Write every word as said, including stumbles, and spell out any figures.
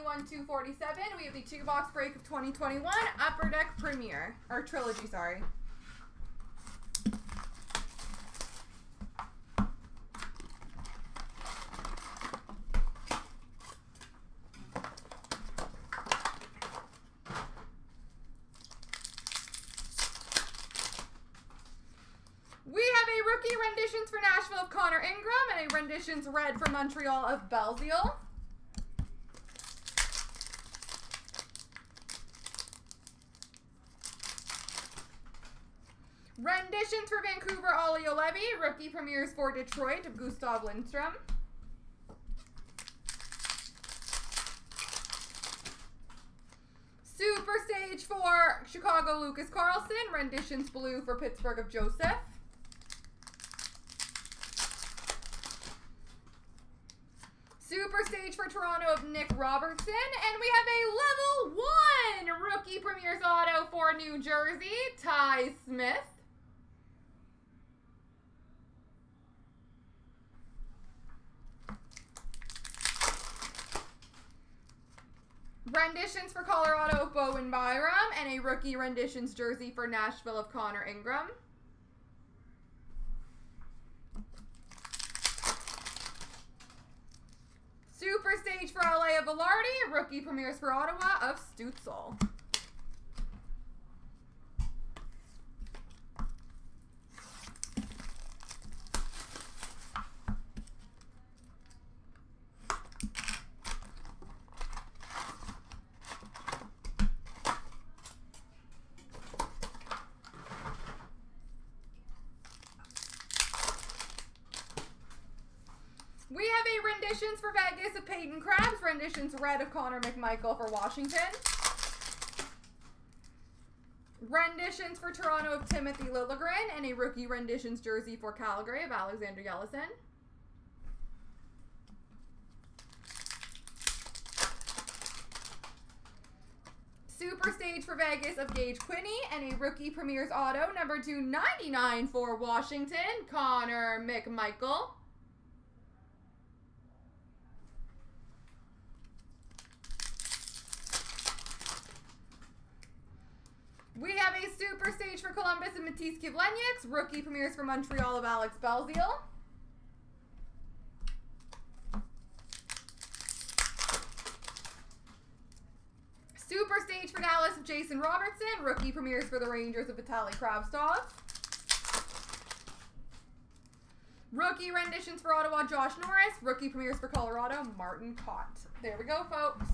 twenty-one two forty-seven, we have the two-box break of twenty twenty-one Upper Deck Premiere, or Trilogy, sorry. We have a rookie renditions for Nashville of Connor Ingram and a renditions red for Montreal of Belzile. Renditions for Vancouver, Olli Olemi. Rookie premieres for Detroit of Gustav Lindstrom. Super Stage for Chicago, Lucas Carlson. Renditions blue for Pittsburgh of Joseph. Super Stage for Toronto of Nick Robertson. And we have a level one rookie premieres auto for New Jersey, Ty Smith. Renditions for Colorado of Bowen Byram and a rookie renditions jersey for Nashville of Connor Ingram. Super Stage for L A of Velarde, rookie premieres for Ottawa of Stutzel. We have a renditions for Vegas of Peyton Krabs, renditions red of Connor McMichael for Washington. Renditions for Toronto of Timothy Lilligren and a rookie renditions jersey for Calgary of Alexander Yellison. Super Stage for Vegas of Gage Quinney and a rookie premieres auto number two ninety-nine for Washington, Connor McMichael. We have a Super Stage for Columbus and Matisse Kivlenyx. Rookie premieres for Montreal of Alex Belzile. Super Stage for Dallas of Jason Robertson. Rookie premieres for the Rangers of Vitaly Kravstov. Rookie renditions for Ottawa, Josh Norris. Rookie premieres for Colorado, Martin Cott. There we go, folks.